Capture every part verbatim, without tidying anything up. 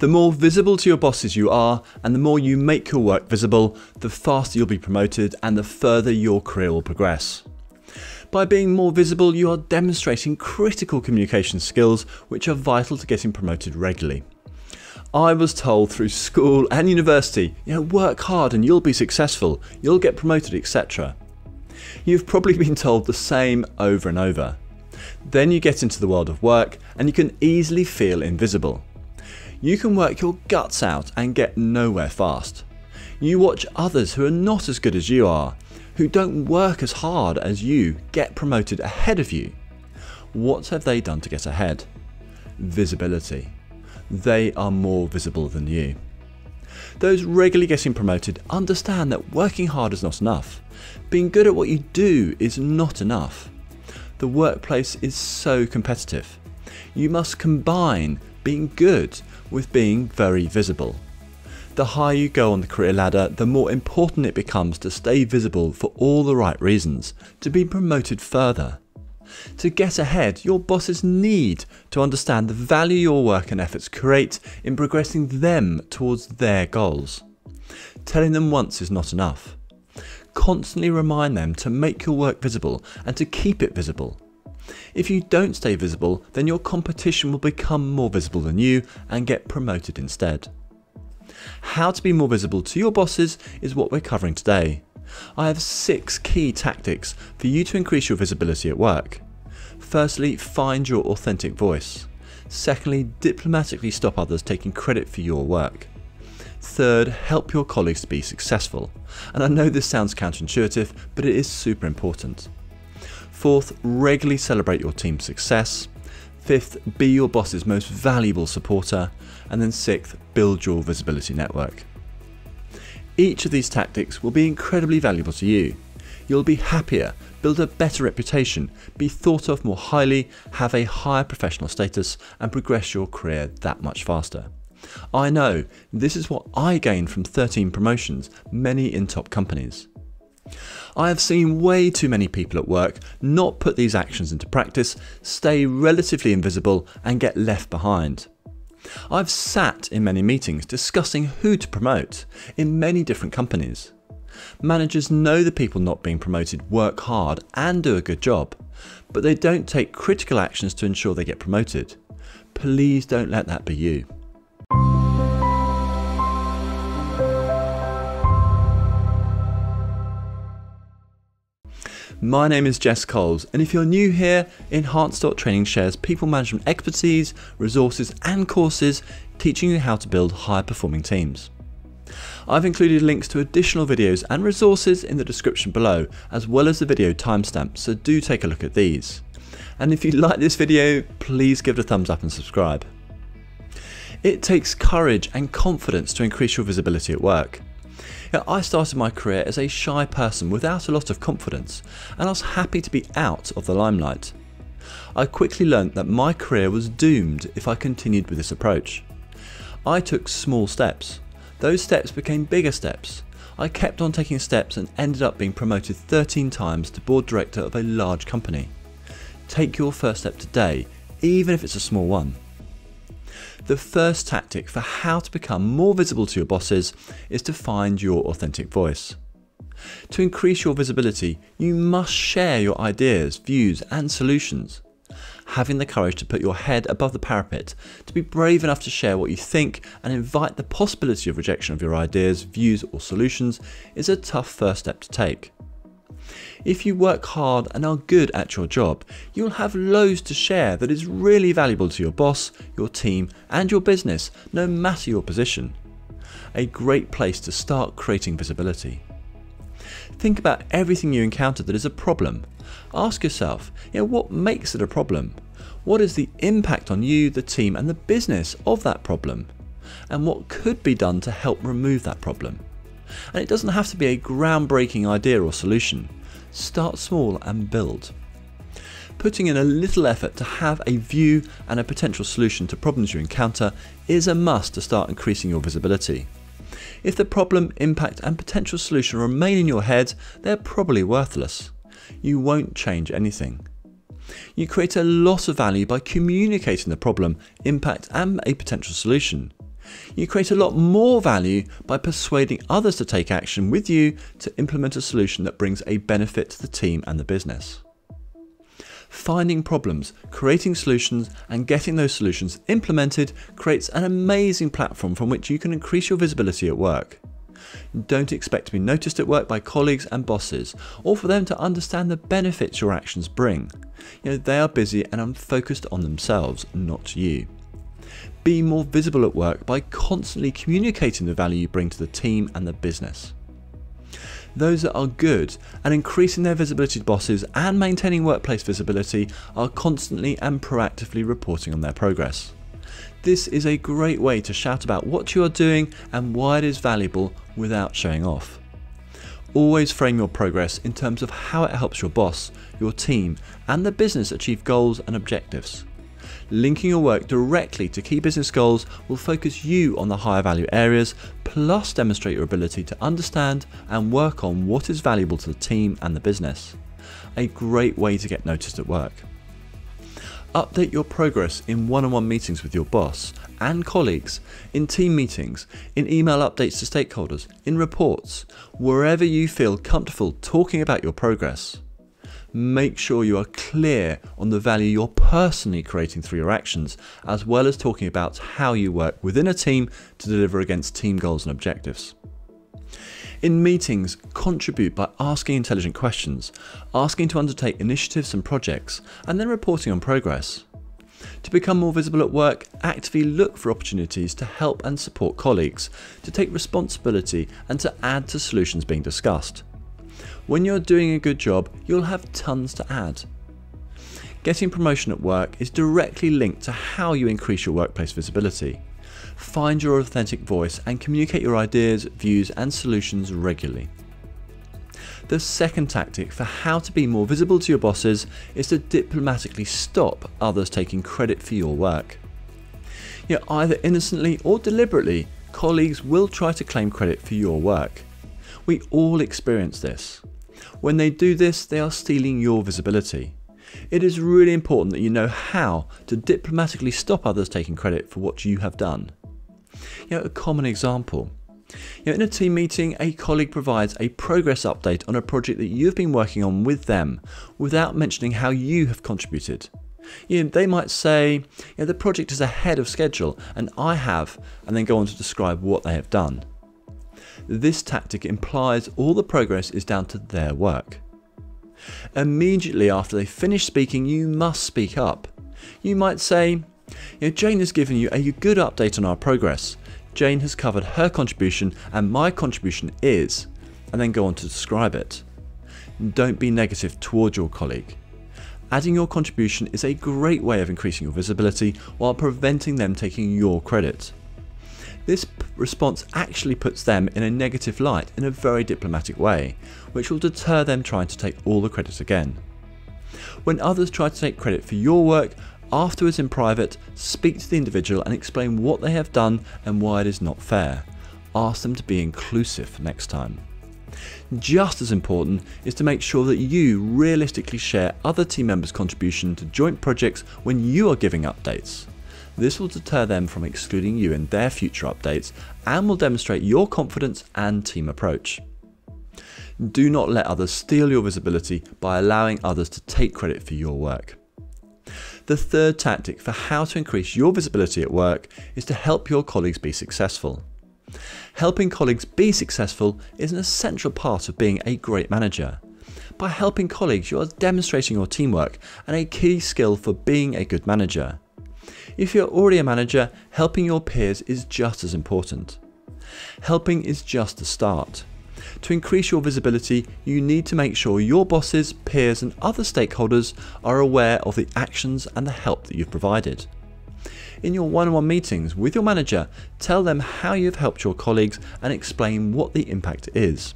The more visible to your bosses you are, and the more you make your work visible, the faster you'll be promoted and the further your career will progress. By being more visible, you are demonstrating critical communication skills, which are vital to getting promoted regularly. I was told through school and university, you know, work hard and you'll be successful, you'll get promoted, et cetera. You've probably been told the same over and over. Then you get into the world of work and you can easily feel invisible. You can work your guts out and get nowhere fast. You watch others who are not as good as you are, who don't work as hard as you, get promoted ahead of you. What have they done to get ahead? Visibility. They are more visible than you. Those regularly getting promoted understand that working hard is not enough. Being good at what you do is not enough. The workplace is so competitive. You must combine being good with being very visible. The higher you go on the career ladder, the more important it becomes to stay visible for all the right reasons, to be promoted further. To get ahead, your bosses need to understand the value your work and efforts create in progressing them towards their goals. Telling them once is not enough. Constantly remind them to make your work visible and to keep it visible. If you don't stay visible, then your competition will become more visible than you and get promoted instead. How to be more visible to your bosses is what we're covering today. I have six key tactics for you to increase your visibility at work. Firstly, find your authentic voice. Secondly, diplomatically stop others taking credit for your work. Third, help your colleagues to be successful. And I know this sounds counterintuitive, but it is super important. Fourth, regularly celebrate your team's success. Fifth, be your boss's most valuable supporter. And then sixth, build your visibility network. Each of these tactics will be incredibly valuable to you. You'll be happier, build a better reputation, be thought of more highly, have a higher professional status, and progress your career that much faster. I know, this is what I gained from thirteen promotions, many in top companies. I have seen way too many people at work not put these actions into practice, stay relatively invisible, and get left behind. I've sat in many meetings discussing who to promote in many different companies. Managers know the people not being promoted work hard and do a good job, but they don't take critical actions to ensure they get promoted. Please don't let that be you. My name is Jess Coles, and if you're new here, Enhance dot Training shares people management expertise, resources and courses teaching you how to build high performing teams. I've included links to additional videos and resources in the description below, as well as the video timestamp, so do take a look at these. And if you like this video, please give it a thumbs up and subscribe. It takes courage and confidence to increase your visibility at work. Now, I started my career as a shy person without a lot of confidence, and I was happy to be out of the limelight. I quickly learned that my career was doomed if I continued with this approach. I took small steps. Those steps became bigger steps. I kept on taking steps and ended up being promoted thirteen times to board director of a large company. Take your first step today, even if it's a small one. The first tactic for how to become more visible to your bosses is to find your authentic voice. To increase your visibility, you must share your ideas, views, and solutions. Having the courage to put your head above the parapet, to be brave enough to share what you think and invite the possibility of rejection of your ideas, views, or solutions is a tough first step to take. If you work hard and are good at your job, you'll have loads to share that is really valuable to your boss, your team, and your business, no matter your position. A great place to start creating visibility. Think about everything you encounter that is a problem. Ask yourself, you know, what makes it a problem? What is the impact on you, the team, and the business of that problem? And what could be done to help remove that problem? And it doesn't have to be a groundbreaking idea or solution. Start small and build. Putting in a little effort to have a view and a potential solution to problems you encounter is a must to start increasing your visibility. If the problem, impact and potential solution remain in your head, they're probably worthless. You won't change anything. You create a lot of value by communicating the problem, impact and a potential solution. you create a lot more value by persuading others to take action with you to implement a solution that brings a benefit to the team and the business. Finding problems, creating solutions, and getting those solutions implemented creates an amazing platform from which you can increase your visibility at work. Don't expect to be noticed at work by colleagues and bosses, or for them to understand the benefits your actions bring. You know, they are busy and are focused on themselves, not you. Be more visible at work by constantly communicating the value you bring to the team and the business. Those that are good at increasing their visibility to bosses and maintaining workplace visibility are constantly and proactively reporting on their progress. This is a great way to shout about what you are doing and why it is valuable without showing off. Always frame your progress in terms of how it helps your boss, your team, and the business achieve goals and objectives. Linking your work directly to key business goals will focus you on the higher value areas, plus demonstrate your ability to understand and work on what is valuable to the team and the business. A great way to get noticed at work. Update your progress in one-on-one meetings with your boss and colleagues, in team meetings, in email updates to stakeholders, in reports, wherever you feel comfortable talking about your progress. Make sure you are clear on the value you're personally creating through your actions, as well as talking about how you work within a team to deliver against team goals and objectives. In meetings, contribute by asking intelligent questions, asking to undertake initiatives and projects, and then reporting on progress. To become more visible at work, actively look for opportunities to help and support colleagues, to take responsibility, and to add to solutions being discussed. When you're doing a good job, you'll have tons to add. Getting promotion at work is directly linked to how you increase your workplace visibility. Find your authentic voice and communicate your ideas, views, and solutions regularly. The second tactic for how to be more visible to your bosses is to diplomatically stop others taking credit for your work. You know, either innocently or deliberately, colleagues will try to claim credit for your work. We all experience this. When they do this, they are stealing your visibility. It is really important that you know how to diplomatically stop others taking credit for what you have done. You know, a common example. You know, in a team meeting, a colleague provides a progress update on a project that you've been working on with them without mentioning how you have contributed. You know, they might say, you know, the project is ahead of schedule and I have, and then go on to describe what they have done. This tactic implies all the progress is down to their work. Immediately after they finish speaking, you must speak up. You might say, you know, Jane has given you a good update on our progress. Jane has covered her contribution and my contribution is, and then go on to describe it. Don't be negative toward your colleague. Adding your contribution is a great way of increasing your visibility while preventing them taking your credit. This response actually puts them in a negative light in a very diplomatic way, which will deter them trying to take all the credit again. When others try to take credit for your work, afterwards in private, speak to the individual and explain what they have done and why it is not fair. Ask them to be inclusive next time. Just as important is to make sure that you realistically share other team members' contribution to joint projects when you are giving updates. This will deter them from excluding you in their future updates and will demonstrate your confidence and team approach. Do not let others steal your visibility by allowing others to take credit for your work. The third tactic for how to increase your visibility at work is to help your colleagues be successful. Helping colleagues be successful is an essential part of being a great manager. By helping colleagues, you are demonstrating your teamwork and a key skill for being a good manager. If you're already a manager, helping your peers is just as important. Helping is just the start. To increase your visibility, you need to make sure your bosses, peers, and other stakeholders are aware of the actions and the help that you've provided. In your one-on-one meetings with your manager, tell them how you've helped your colleagues and explain what the impact is.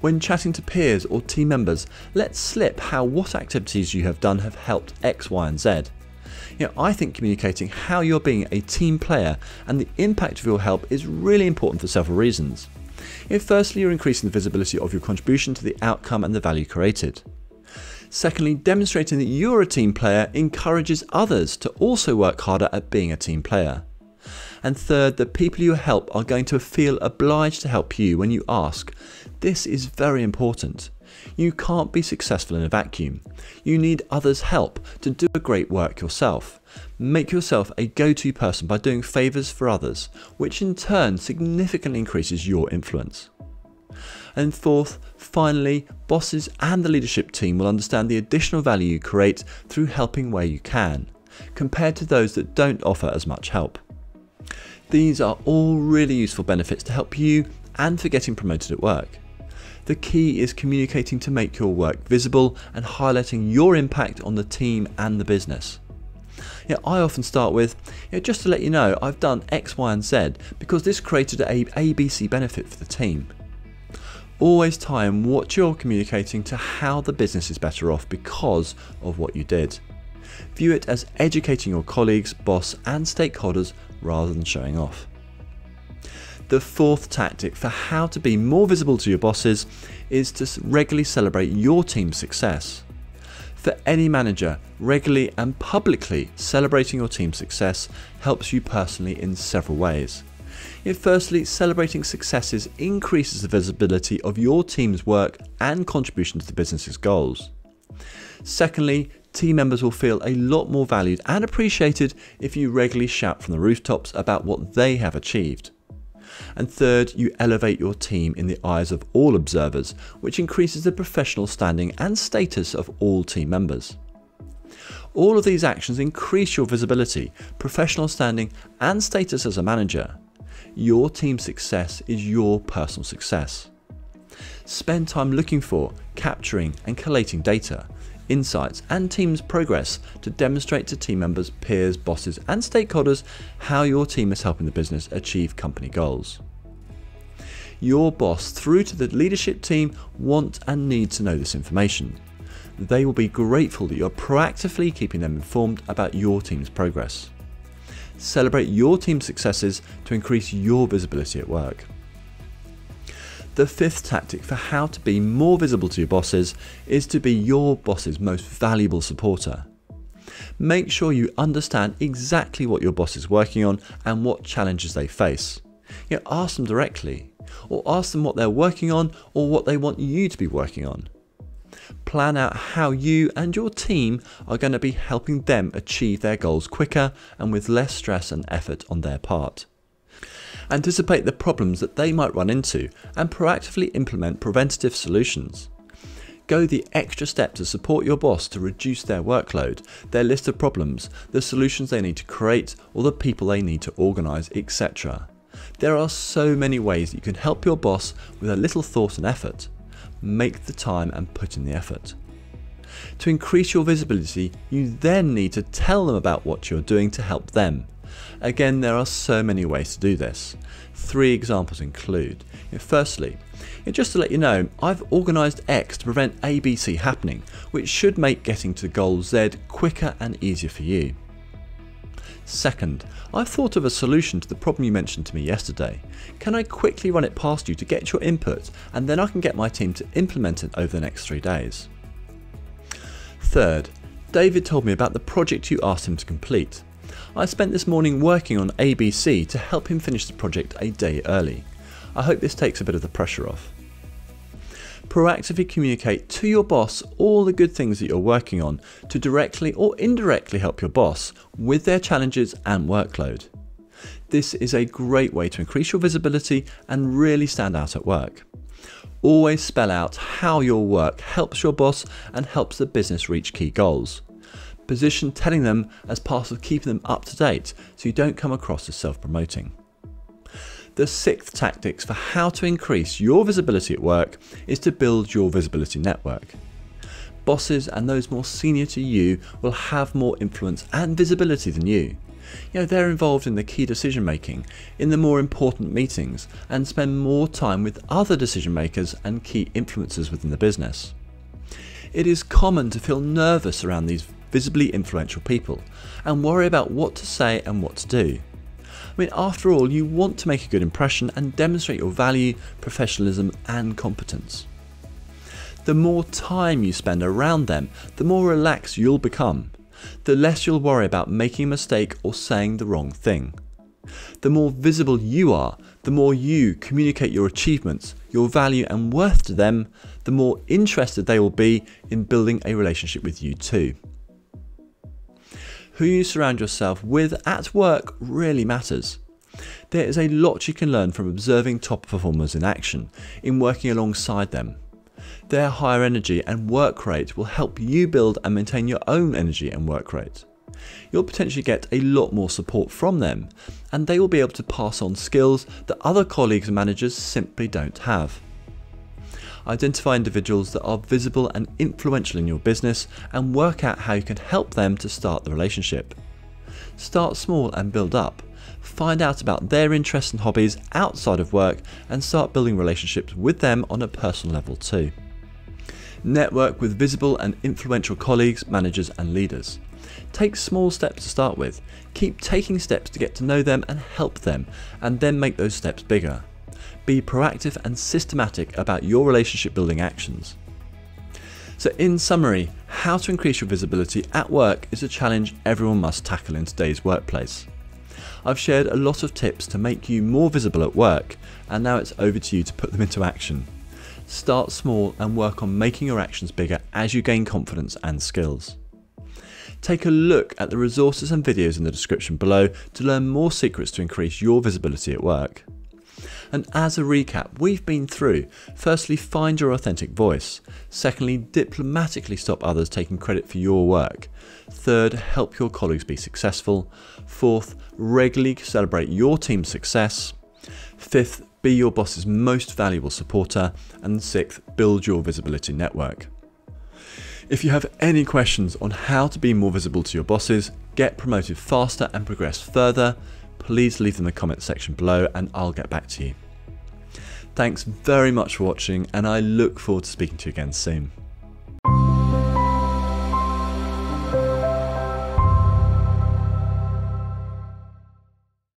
When chatting to peers or team members, let slip how what activities you have done have helped X, Y, and Z. You know, I think communicating how you're being a team player and the impact of your help is really important for several reasons. You know, firstly, you're increasing the visibility of your contribution to the outcome and the value created. Secondly, demonstrating that you're a team player encourages others to also work harder at being a team player. And third, the people you help are going to feel obliged to help you when you ask. This is very important. You can't be successful in a vacuum. You need others' help to do a great work yourself. Make yourself a go-to person by doing favors for others, which in turn significantly increases your influence. And fourth, finally, bosses and the leadership team will understand the additional value you create through helping where you can, compared to those that don't offer as much help. These are all really useful benefits to help you and for getting promoted at work. The key is communicating to make your work visible and highlighting your impact on the team and the business. Yeah, I often start with, yeah, just to let you know, I've done X, Y, and Z because this created a ABC benefit for the team. Always tie in what you're communicating to how the business is better off because of what you did. View it as educating your colleagues, boss, and stakeholders rather than showing off. The fourth tactic for how to be more visible to your bosses is to regularly celebrate your team's success. For any manager, regularly and publicly celebrating your team's success helps you personally in several ways. Yet firstly, celebrating successes increases the visibility of your team's work and contribution to the business's goals. Secondly, team members will feel a lot more valued and appreciated if you regularly shout from the rooftops about what they have achieved. And third, you elevate your team in the eyes of all observers, which increases the professional standing and status of all team members. All of these actions increase your visibility, professional standing, and status as a manager. Your team's success is your personal success. Spend time looking for, capturing, and collating data, insights, and team's progress to demonstrate to team members, peers, bosses, and stakeholders how your team is helping the business achieve company goals. Your boss, through to the leadership team, want and need to know this information. They will be grateful that you're proactively keeping them informed about your team's progress. Celebrate your team's successes to increase your visibility at work. The fifth tactic for how to be more visible to your bosses is to be your boss's most valuable supporter. Make sure you understand exactly what your boss is working on and what challenges they face. You know, ask them directly, or ask them what they're working on or what they want you to be working on. Plan out how you and your team are going to be helping them achieve their goals quicker and with less stress and effort on their part. Anticipate the problems that they might run into and proactively implement preventative solutions. Go the extra step to support your boss to reduce their workload, their list of problems, the solutions they need to create, or the people they need to organize, et cetera. There are so many ways that you can help your boss with a little thought and effort. Make the time and put in the effort. To increase your visibility, you then need to tell them about what you're doing to help them. Again, there are so many ways to do this. Three examples include, firstly, just to let you know, I've organised X to prevent A B C happening, which should make getting to goal Z quicker and easier for you. Second, I've thought of a solution to the problem you mentioned to me yesterday. Can I quickly run it past you to get your input, and then I can get my team to implement it over the next three days? Third, David told me about the project you asked him to complete. I spent this morning working on A B C to help him finish the project a day early. I hope this takes a bit of the pressure off. Proactively communicate to your boss all the good things that you're working on to directly or indirectly help your boss with their challenges and workload. This is a great way to increase your visibility and really stand out at work. Always spell out how your work helps your boss and helps the business reach key goals. Position telling them as part of keeping them up to date so you don't come across as self-promoting. The sixth tactic for how to increase your visibility at work is to build your visibility network. Bosses and those more senior to you will have more influence and visibility than you. You know, they're involved in the key decision making, in the more important meetings, and spend more time with other decision makers and key influencers within the business. It is common to feel nervous around these visibly influential people and worry about what to say and what to do. I mean, after all, you want to make a good impression and demonstrate your value, professionalism, and competence. The more time you spend around them, the more relaxed you'll become, the less you'll worry about making a mistake or saying the wrong thing. The more visible you are, the more you communicate your achievements, your value and worth to them, the more interested they will be in building a relationship with you too. Who you surround yourself with at work really matters. There is a lot you can learn from observing top performers in action, in working alongside them. Their higher energy and work rate will help you build and maintain your own energy and work rate. You'll potentially get a lot more support from them, and they will be able to pass on skills that other colleagues and managers simply don't have. Identify individuals that are visible and influential in your business and work out how you can help them to start the relationship. Start small and build up. Find out about their interests and hobbies outside of work and start building relationships with them on a personal level too. Network with visible and influential colleagues, managers and leaders. Take small steps to start with. Keep taking steps to get to know them and help them, and then make those steps bigger. Be proactive and systematic about your relationship building actions. So in summary, how to increase your visibility at work is a challenge everyone must tackle in today's workplace. I've shared a lot of tips to make you more visible at work, and now it's over to you to put them into action. Start small and work on making your actions bigger as you gain confidence and skills. Take a look at the resources and videos in the description below to learn more secrets to increase your visibility at work. And as a recap, we've been through, firstly, find your authentic voice. Secondly, diplomatically stop others taking credit for your work. Third, help your colleagues be successful. Fourth, regularly celebrate your team's success. Fifth, be your boss's most valuable supporter. And sixth, build your visibility network. If you have any questions on how to be more visible to your bosses, get promoted faster and progress further, please leave them in the comment section below and I'll get back to you. Thanks very much for watching, and I look forward to speaking to you again soon.